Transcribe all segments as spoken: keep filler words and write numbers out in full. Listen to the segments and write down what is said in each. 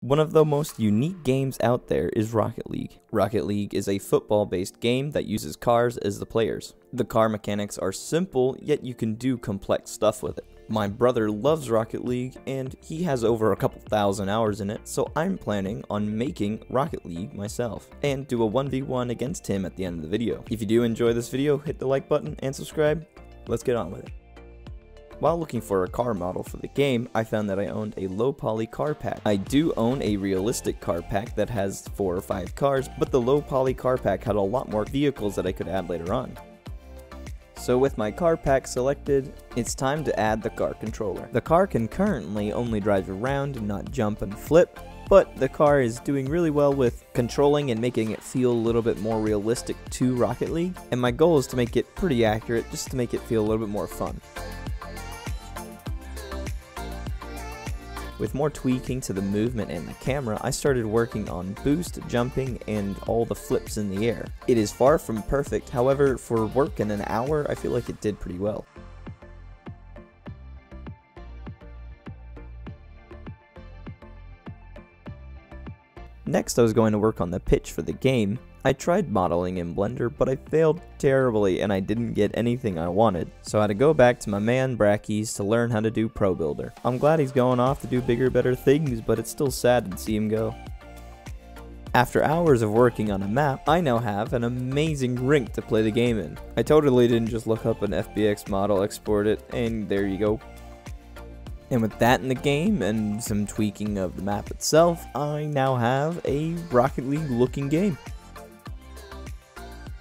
One of the most unique games out there is Rocket League. Rocket League is a football-based game that uses cars as the players. The car mechanics are simple, yet you can do complex stuff with it. My brother loves Rocket League, and he has over a couple thousand hours in it, so I'm planning on making Rocket League myself, and do a one v one against him at the end of the video. If you do enjoy this video, hit the like button and subscribe. Let's get on with it. While looking for a car model for the game, I found that I owned a low poly car pack. I do own a realistic car pack that has four or five cars, but the low poly car pack had a lot more vehicles that I could add later on. So with my car pack selected, it's time to add the car controller. The car can currently only drive around and not jump and flip, but the car is doing really well with controlling and making it feel a little bit more realistic to Rocket League, and my goal is to make it pretty accurate just to make it feel a little bit more fun. With more tweaking to the movement and the camera, I started working on boost, jumping, and all the flips in the air. It is far from perfect, however, for work in an hour, I feel like it did pretty well. Next, I was going to work on the pitch for the game. I tried modeling in Blender, but I failed terribly and I didn't get anything I wanted, so I had to go back to my man Brackeys to learn how to do ProBuilder. I'm glad he's going off to do bigger, better things, but it's still sad to see him go. After hours of working on a map, I now have an amazing rink to play the game in. I totally didn't just look up an F B X model, export it, and there you go. And with that in the game, and some tweaking of the map itself, I now have a Rocket League looking game.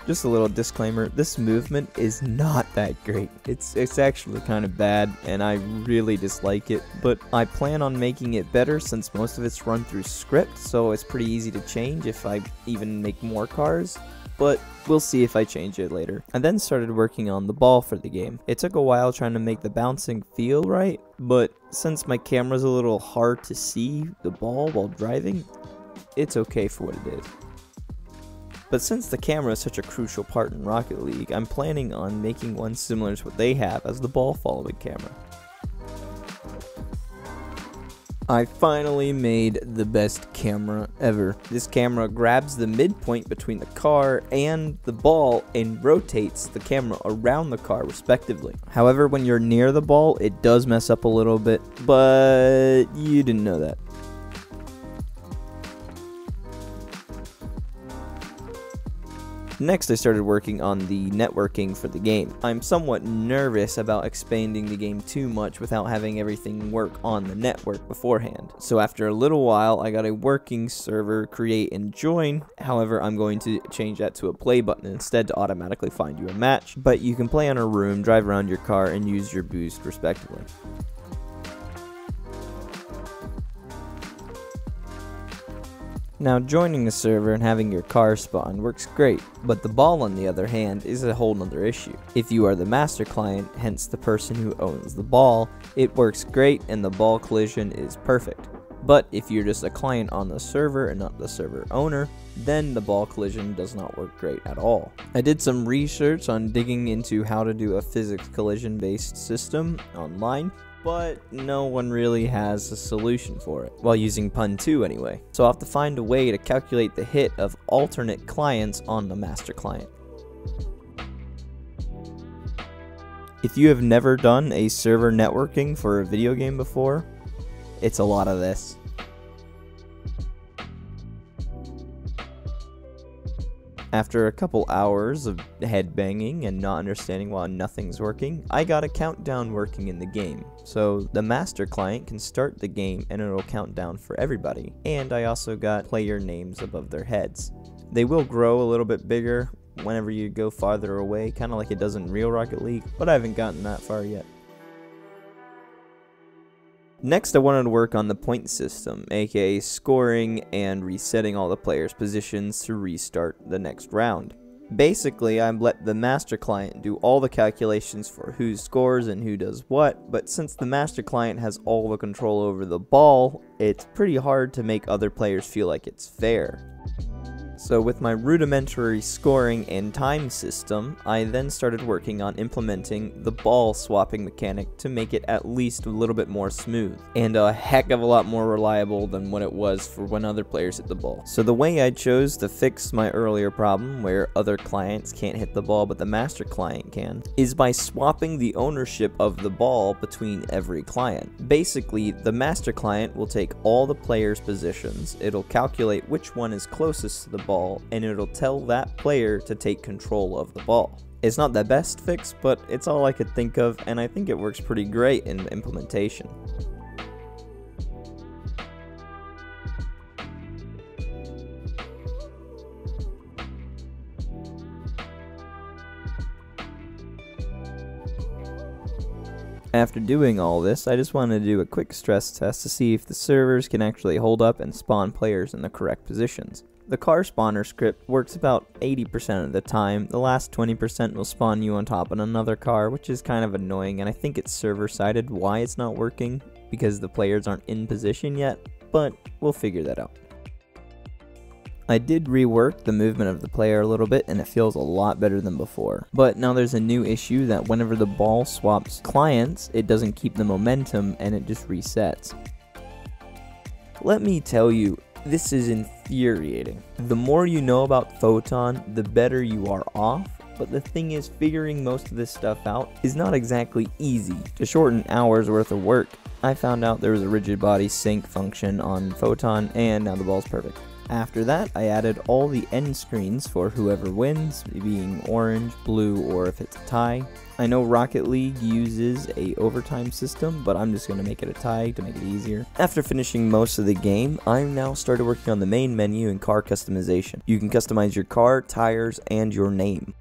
Just a little disclaimer, this movement is not that great. It's it's actually kind of bad, and I really dislike it, but I plan on making it better since most of it's run through script, so it's pretty easy to change if I even make more cars, but we'll see if I change it later. I then started working on the ball for the game. It took a while trying to make the bouncing feel right, but since my camera's a little hard to see the ball while driving, it's okay for what it is. But since the camera is such a crucial part in Rocket League, I'm planning on making one similar to what they have as the ball following camera. I finally made the best camera ever. This camera grabs the midpoint between the car and the ball and rotates the camera around the car respectively. However, when you're near the ball, it does mess up a little bit, but you didn't know that. Next, I started working on the networking for the game. I'm somewhat nervous about expanding the game too much without having everything work on the network beforehand. So after a little while, I got a working server, create and join. However, I'm going to change that to a play button instead to automatically find you a match. But you can play on a room, drive around your car, and use your boost respectively. Now, joining the server and having your car spawn works great, but the ball on the other hand is a whole nother issue. If you are the master client, hence the person who owns the ball, it works great and the ball collision is perfect. But if you're just a client on the server and not the server owner, then the ball collision does not work great at all. I did some research on digging into how to do a physics collision based system online, but no one really has a solution for it, while using Pun two anyway. So I'll have to find a way to calculate the hit of alternate clients on the master client. If you have never done a server networking for a video game before, it's a lot of this. After a couple hours of headbanging and not understanding why nothing's working, I got a countdown working in the game. So the master client can start the game and it'll count down for everybody. And I also got player names above their heads. They will grow a little bit bigger whenever you go farther away, kind of like it does in real Rocket League, but I haven't gotten that far yet. Next, I wanted to work on the point system, aka scoring and resetting all the players' positions to restart the next round. Basically, I let the master client do all the calculations for who scores and who does what, but since the master client has all the control over the ball, it's pretty hard to make other players feel like it's fair. So with my rudimentary scoring and time system, I then started working on implementing the ball swapping mechanic to make it at least a little bit more smooth, and a heck of a lot more reliable than what it was for when other players hit the ball. So the way I chose to fix my earlier problem where other clients can't hit the ball but the master client can, is by swapping the ownership of the ball between every client. Basically, the master client will take all the players' positions, it'll calculate which one is closest to the ball, and it'll tell that player to take control of the ball. It's not the best fix, but it's all I could think of, and I think it works pretty great in the implementation. After doing all this, I just wanted to do a quick stress test to see if the servers can actually hold up and spawn players in the correct positions. The car spawner script works about eighty percent of the time. The last twenty percent will spawn you on top of another car, which is kind of annoying, and I think it's server-sided why it's not working, because the players aren't in position yet, but we'll figure that out. I did rework the movement of the player a little bit and it feels a lot better than before. But now there's a new issue that whenever the ball swaps clients, it doesn't keep the momentum and it just resets. Let me tell you, this is infuriating. The more you know about Photon, the better you are off. But the thing is, figuring most of this stuff out is not exactly easy. To shorten hours worth of work, I found out there was a rigid body sync function on Photon and now the ball's perfect. After that, I added all the end screens for whoever wins, being orange, blue, or if it's a tie. I know Rocket League uses a overtime system, but I'm just going to make it a tie to make it easier. After finishing most of the game, I now started working on the main menu and car customization. You can customize your car, tires, and your name.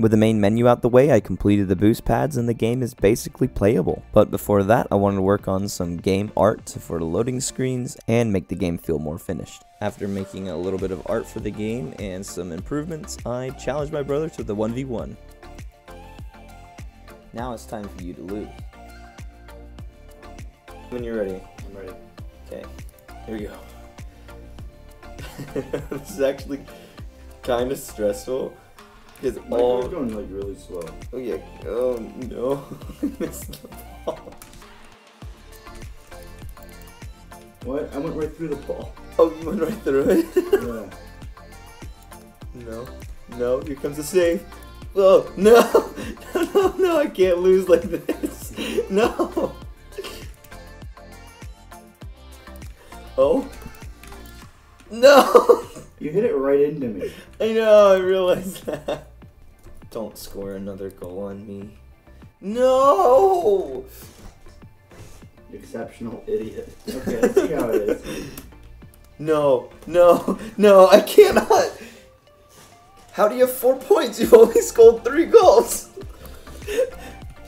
With the main menu out the way, I completed the boost pads and the game is basically playable. But before that, I wanted to work on some game art for the loading screens and make the game feel more finished. After making a little bit of art for the game and some improvements, I challenged my brother to the one v one. Now it's time for you to lose. When you're ready. I'm ready. Okay, here we go. This is actually kind of stressful. Because Mike, all we're going like really slow. Oh yeah. Oh no. I missed the ball. What? I went right through the ball. Oh, you went right through it? Yeah. No. No, here comes the save. Oh no! No no no, I can't lose like this. No. Oh no! You hit it right into me. I know, I realized that. Don't score another goal on me. No! Exceptional idiot. Okay, let's see how it is. No, no, no, I cannot! How do you have four points? You've only scored three goals!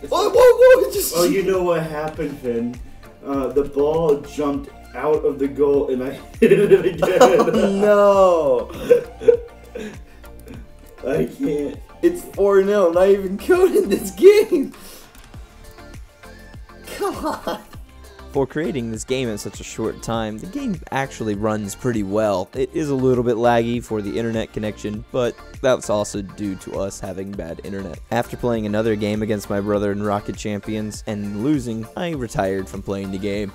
Whoa, whoa, whoa! Just... Oh, you know what happened, Finn. Uh, the ball jumped out of the goal and I hit it again. Oh, no. I can't. It's four nil, not even coded this game. Come on. For creating this game in such a short time, the game actually runs pretty well. It is a little bit laggy for the internet connection, but that's also due to us having bad internet. After playing another game against my brother in Rocket Champions and losing, I retired from playing the game.